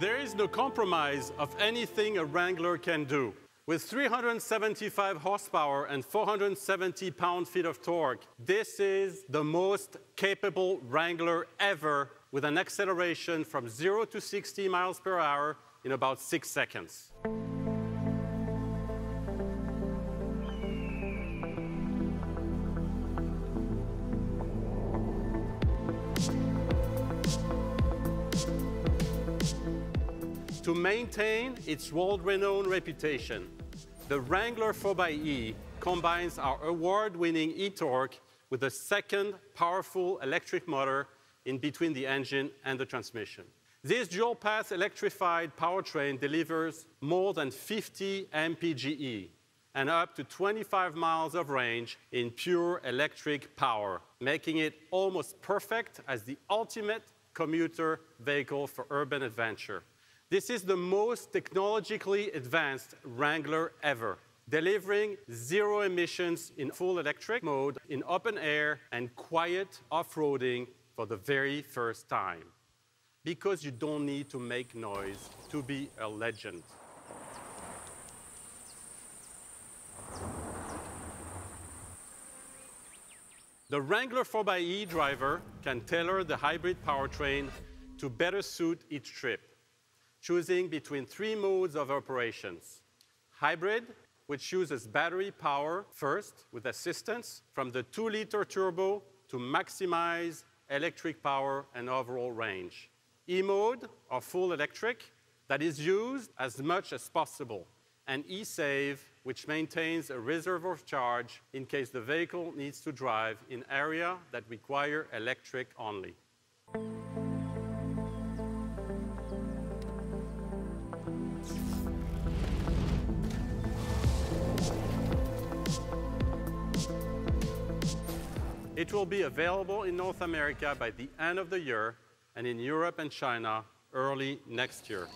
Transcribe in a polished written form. There is no compromise of anything a Wrangler can do. With 375 horsepower and 470 pound-feet of torque, this is the most capable Wrangler ever, with an acceleration from 0 to 60 miles per hour in about 6 seconds. To maintain its world-renowned reputation, the Wrangler 4xe combines our award-winning e-torque with a second powerful electric motor in between the engine and the transmission. This dual-path electrified powertrain delivers more than 50 MPGe and up to 25 miles of range in pure electric power, making it almost perfect as the ultimate commuter vehicle for urban adventure. This is the most technologically advanced Wrangler ever, delivering zero emissions in full electric mode, in open air and quiet off-roading for the very first time. Because you don't need to make noise to be a legend. The Wrangler 4xe driver can tailor the hybrid powertrain to better suit each trip, choosing between three modes of operations. Hybrid, which uses battery power first with assistance from the 2-liter turbo to maximize electric power and overall range. E-mode, or full electric, that is used as much as possible. And e-save, which maintains a reserve of charge in case the vehicle needs to drive in areas that require electric only. It will be available in North America by the end of the year and in Europe and China early next year.